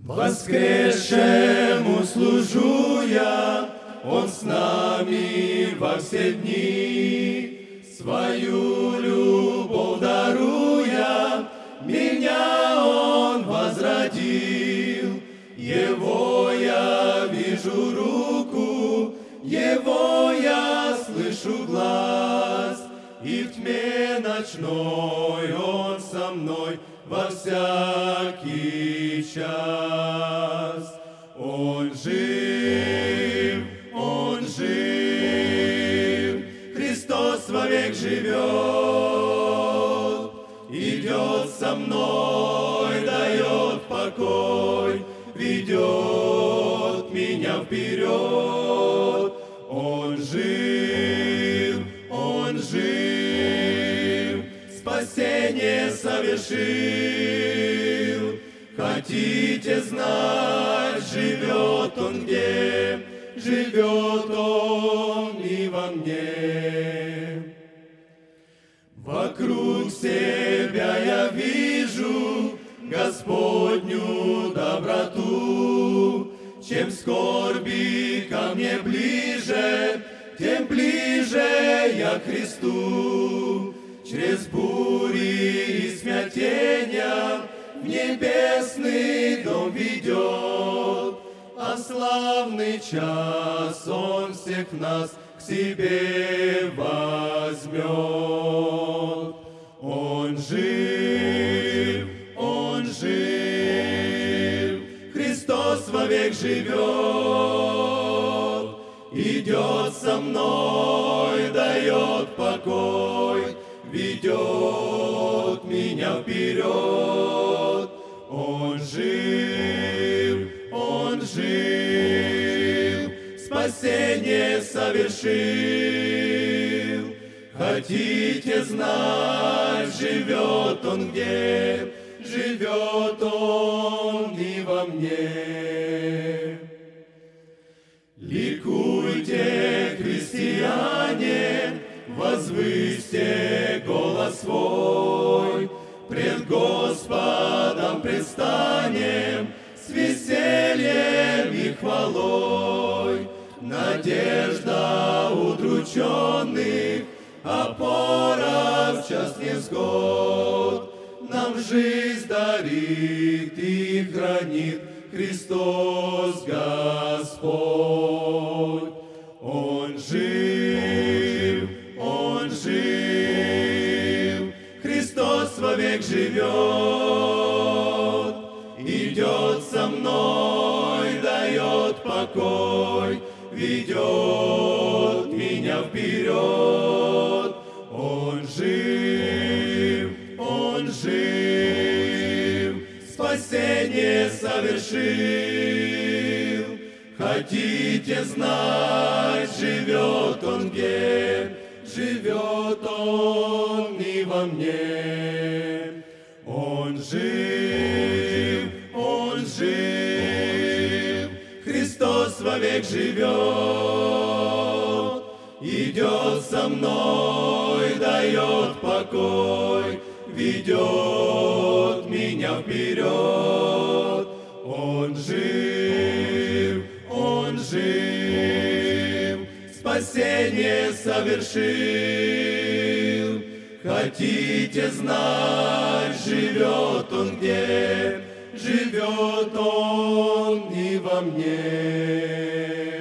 Воскресшему служу я, Он с нами во все дни. Свою любовь даруя, меня Он возродил. Его я вижу руку, Его я слышу глаз, и в тьме ночной Он со мной во всякий час. Он жив, Он жив, Христос вовек живет, идет со мной, дает покой, ведет меня вперед. Он жив, Он жив, спасение совершил. Хотите знать, живет Он где? Живет Он и во мне. Вокруг себя я вижу Господню доброту. Чем скорби ко мне ближе, тем ближе я к Христу. Через бури и смятения в небесный дом ведет, а в славный час Он всех нас к себе возьмет. Он жив, Он жив, Христос вовек живет, идет со мной, дает покой, ведет меня вперед. Он жив, Он жив, спасение совершил. Хотите знать, живет Он где? Живет Он и во мне. Ликуйте, христиане, возвысьте голос свой, пред Господом предстанем с весельем и хвалой. Надежда удрученных, опора в час невзгод, нам жизнь дарит и хранит Христос Господь. Он жив, Он жив, Христос вовек живет, идет со мной, дает покой, ведет меня вперед. Он жив, Он жив, спасение совершил. Хотите знать, живет Он где? Живет Он и во мне. Он жив, Он жив, Христос вовек живет, идет со мной, дает покой, ведет меня вперед. Он жив, Он жив, спасение совершил. Хотите знать, живет Он где? Живет Он и во мне.